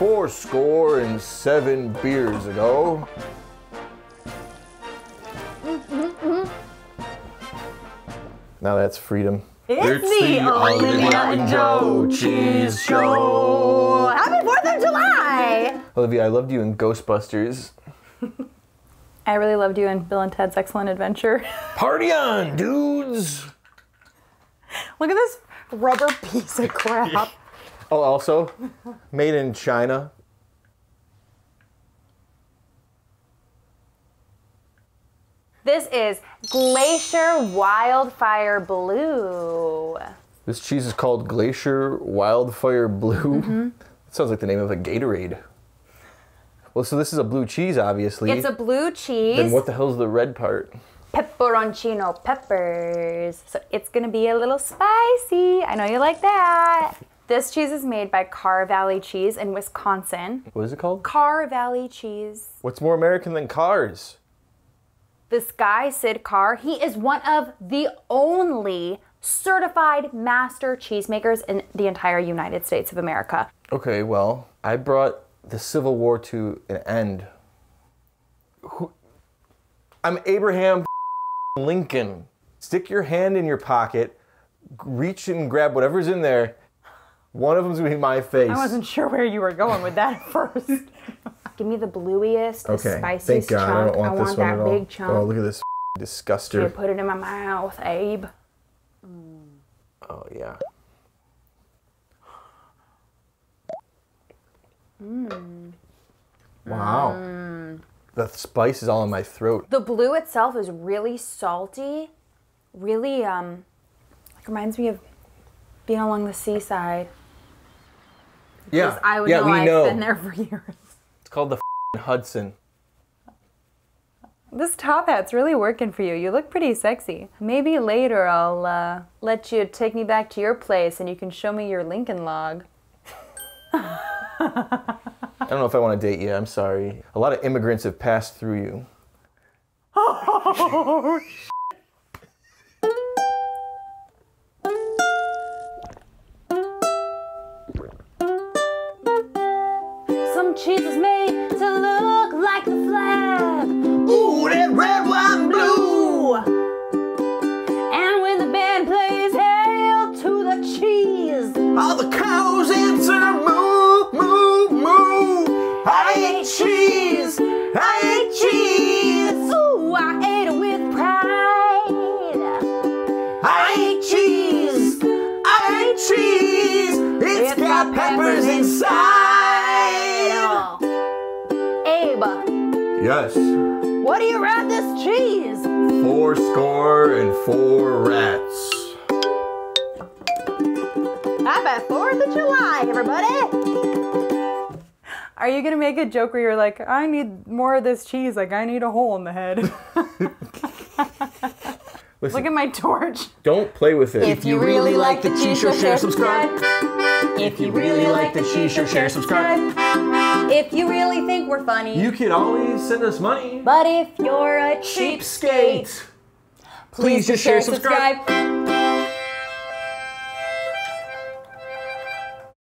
fourscore and 7 beers ago. Now that's freedom. It's the Olivia and Joe Cheese Show. Happy 4th of July! Olivia, I loved you in Ghostbusters. I really loved you in Bill and Ted's Excellent Adventure. Party on, dudes! Look at this rubber piece of crap. Oh, also, made in China. This is Glacier Wildfire Blue. This cheese is called Glacier Wildfire Blue. Mm-hmm. That sounds like the name of a Gatorade. Well, so this is a blue cheese, obviously. It's a blue cheese. Then what the hell's the red part? Pepperoncino peppers. So it's gonna be a little spicy. I know you like that. This cheese is made by Carr Valley Cheese in Wisconsin. What is it called? Carr Valley Cheese. What's more American than cars? This guy, Sid Carr, he is one of the only certified master cheesemakers in the entire United States of America. Okay, well, I brought the Civil War to an end. I'm Abraham Lincoln. Stick your hand in your pocket, reach and grab whatever's in there. One of them's gonna be my face. I wasn't sure where you were going with that at first. Give me the blueiest, the spiciest thank God. Chunk. I don't want this that one big chunk. Oh, look at this disguster. I put it in my mouth, Abe. Mm. Oh, yeah. Mm. Wow. Mm. The spice is all in my throat. The blue itself is really salty, really, like reminds me of being along the seaside. Yeah, I would yeah, know we I've know. Been there for years. It's called the f***ing Hudson. This top hat's really working for you. You look pretty sexy. Maybe later I'll let you take me back to your place and you can show me your Lincoln log. I don't know if I want to date you. I'm sorry. A lot of immigrants have passed through you. Oh, some cheese is made to look like the flag. Ooh, that red, white, and blue. And when the band plays Hail to the Cheese, all the cows answer, moo, moo, moo. I ate cheese, I ate cheese. Ooh, I ate it with pride. I ate cheese, it's got peppers inside. Yes. What do you rate this cheese? 4 score and 4 rats. Happy 4th of July, everybody! Are you gonna make a joke where you're like, I need more of this cheese, like I need a hole in the head? Listen, look at my torch. Don't play with it. If you really like the cheese show, share, subscribe. If you really like the cheese show, share, subscribe. If you really think we're funny, you can always send us money. But if you're a cheapskate, please just share, subscribe.